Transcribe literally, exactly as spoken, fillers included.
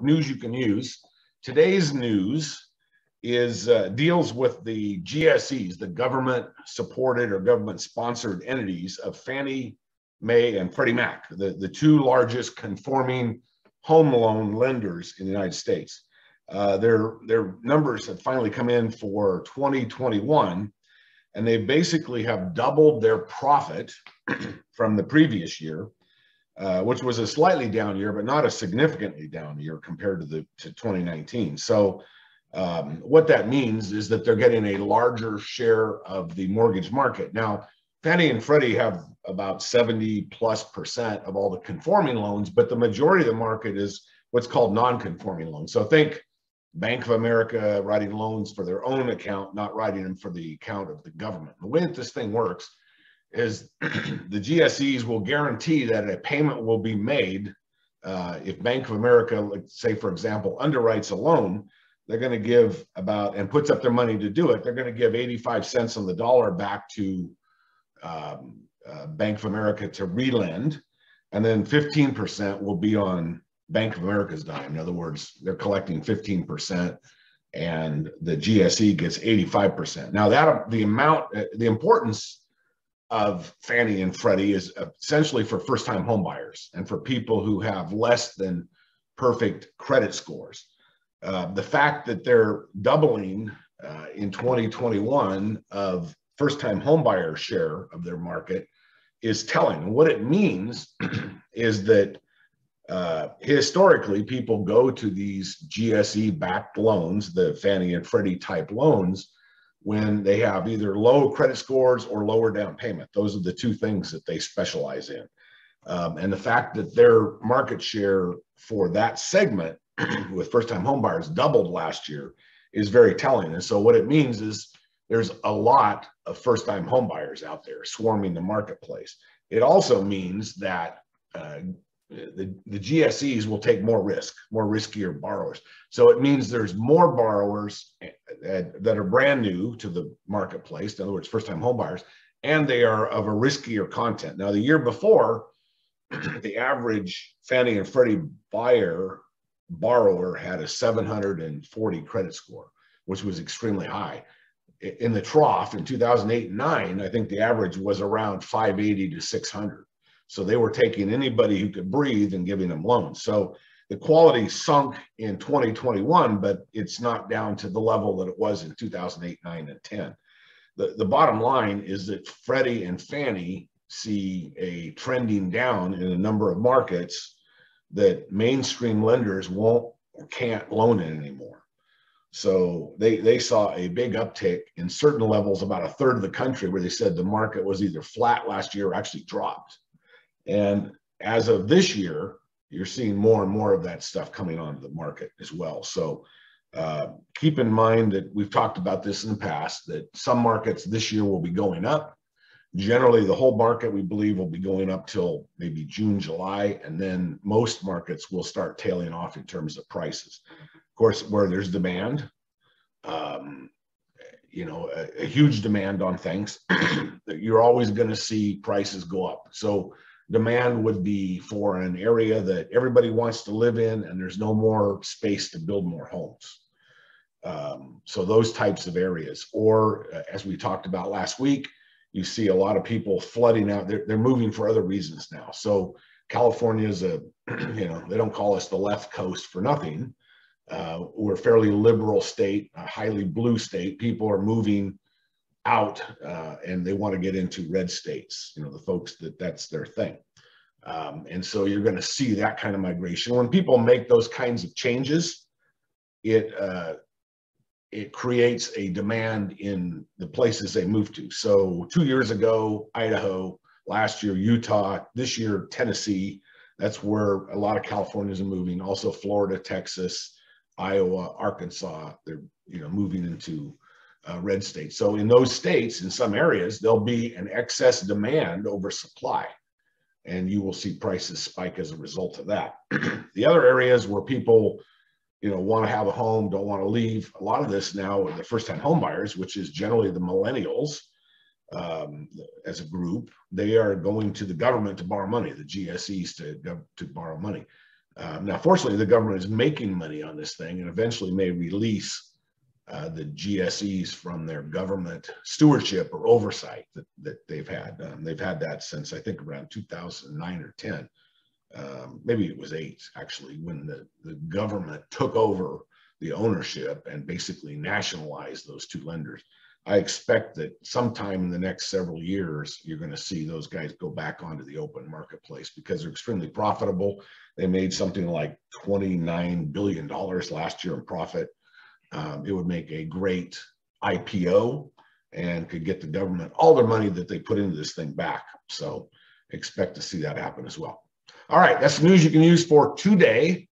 news you can use. Today's news is uh, deals with the G S Es, the government-supported or government-sponsored entities of Fannie Mae and Freddie Mac, the, the two largest conforming home loan lenders in the United States. Uh, their, their numbers have finally come in for twenty twenty-one, and they basically have doubled their profit from the previous year, uh, which was a slightly down year, but not a significantly down year compared to, the, to twenty nineteen. So um, what that means is that they're getting a larger share of the mortgage market. Now, Fannie and Freddie have about seventy plus percent of all the conforming loans, but the majority of the market is what's called non-conforming loans. So think Bank of America writing loans for their own account, not writing them for the account of the government. The way that this thing works is the G S Es will guarantee that a payment will be made. Uh, if Bank of America, let's say for example, underwrites a loan, they're gonna give about, and puts up their money to do it, they're gonna give eighty-five cents on the dollar back to um, uh, Bank of America to relend, and then fifteen percent will be on Bank of America's dime. In other words, they're collecting fifteen percent and the G S E gets eighty-five percent. Now that the amount, the importance of Fannie and Freddie is essentially for first-time homebuyers and for people who have less than perfect credit scores. Uh, the fact that they're doubling uh, in twenty twenty-one of first-time homebuyer share of their market is telling. And what it means is that Uh, historically, people go to these G S E-backed loans, the Fannie and Freddie type loans, when they have either low credit scores or lower down payment. Those are the two things that they specialize in. Um, and the fact that their market share for that segment with first-time homebuyers doubled last year is very telling. And so what it means is there's a lot of first-time homebuyers out there swarming the marketplace. It also means that uh, The, the G S Es will take more risk, more riskier borrowers. So it means there's more borrowers that, that are brand new to the marketplace, in other words, first-time homebuyers, and they are of a riskier content. Now, the year before, the average Fannie and Freddie buyer borrower had a seven hundred forty credit score, which was extremely high. In the trough in two thousand eight and nine, I think the average was around five eighty to six hundred. So they were taking anybody who could breathe and giving them loans. So the quality sunk in twenty twenty-one, but it's not down to the level that it was in two thousand eight, nine, and ten. The, the bottom line is that Freddie and Fannie see a trending down in a number of markets that mainstream lenders won't or can't loan in anymore. So they, they saw a big uptick in certain levels, about a third of the country, where they said the market was either flat last year or actually dropped. And as of this year, you're seeing more and more of that stuff coming onto the market as well. So uh, keep in mind that we've talked about this in the past, that some markets this year will be going up. Generally, the whole market, we believe, will be going up till maybe June, July, and then most markets will start tailing off in terms of prices. Of course, where there's demand, um, you know, a, a huge demand on things, you're always going to see prices go up. So demand would be for an area that everybody wants to live in and there's no more space to build more homes. Um, so those types of areas, or uh, as we talked about last week, you see a lot of people flooding out. They're, they're moving for other reasons now. So California is a, you know, they don't call us the left coast for nothing. Uh, we're a fairly liberal state, a highly blue state. People are moving out uh, and they want to get into red states, you know, the folks that that's their thing. Um, and so you're going to see that kind of migration. When people make those kinds of changes, it, uh, it creates a demand in the places they move to. So two years ago, Idaho, last year, Utah, this year, Tennessee. That's where a lot of Californians are moving. Also Florida, Texas, Iowa, Arkansas, they're, you know, moving into Uh, red states. So in those states, in some areas, there'll be an excess demand over supply, and you will see prices spike as a result of that. The other areas where people, you know, want to have a home, don't want to leave, a lot of this now are the first-time homebuyers, which is generally the millennials um, as a group. They are going to the government to borrow money, the G S Es to, to borrow money. Um, now, fortunately, the government is making money on this thing and eventually may release uh, the G S Es from their government stewardship or oversight that, that they've had. Um, they've had that since, I think, around two thousand nine or ten. Um, maybe it was eight, actually, when the, the government took over the ownership and basically nationalized those two lenders. I expect that sometime in the next several years, you're going to see those guys go back onto the open marketplace because they're extremely profitable. They made something like twenty-nine billion dollars last year in profit. Um, it would make a great I P O and could get the government all their money that they put into this thing back. So expect to see that happen as well. All right, that's the news you can use for today.